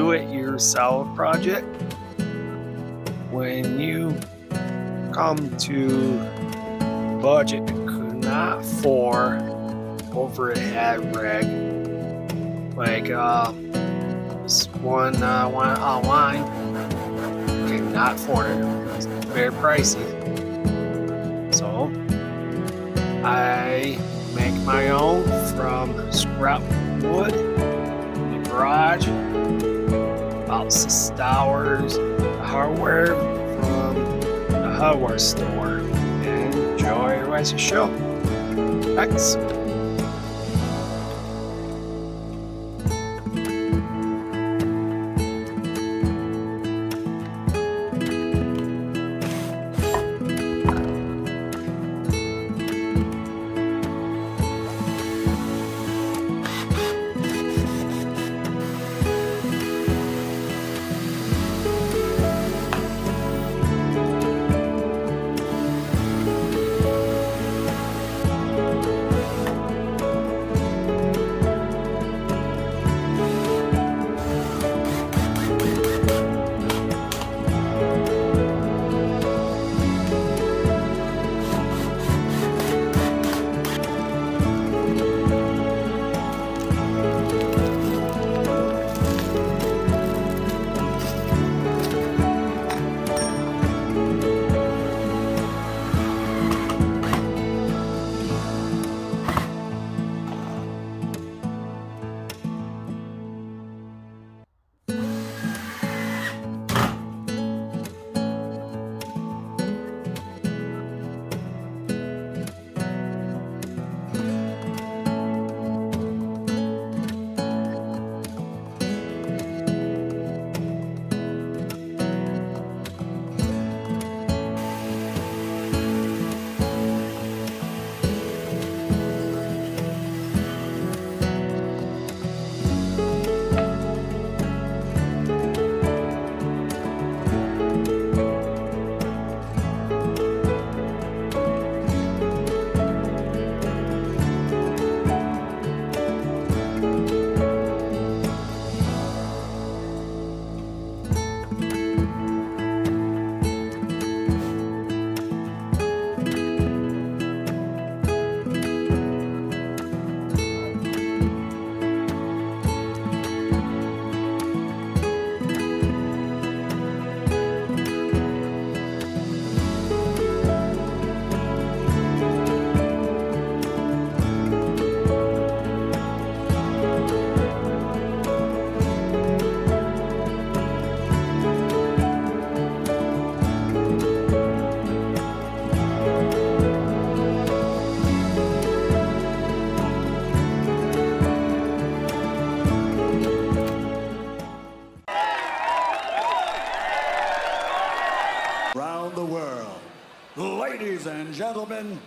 do-it-yourself project. When you come to budget, not for overhead rig, like this one went online, cannot afford it. It's very pricey. So I make my own from scrap wood in the garage. About 6 hours. The hardware from the hardware store. And enjoy the rest of the show. Thanks. Around the world, ladies and gentlemen,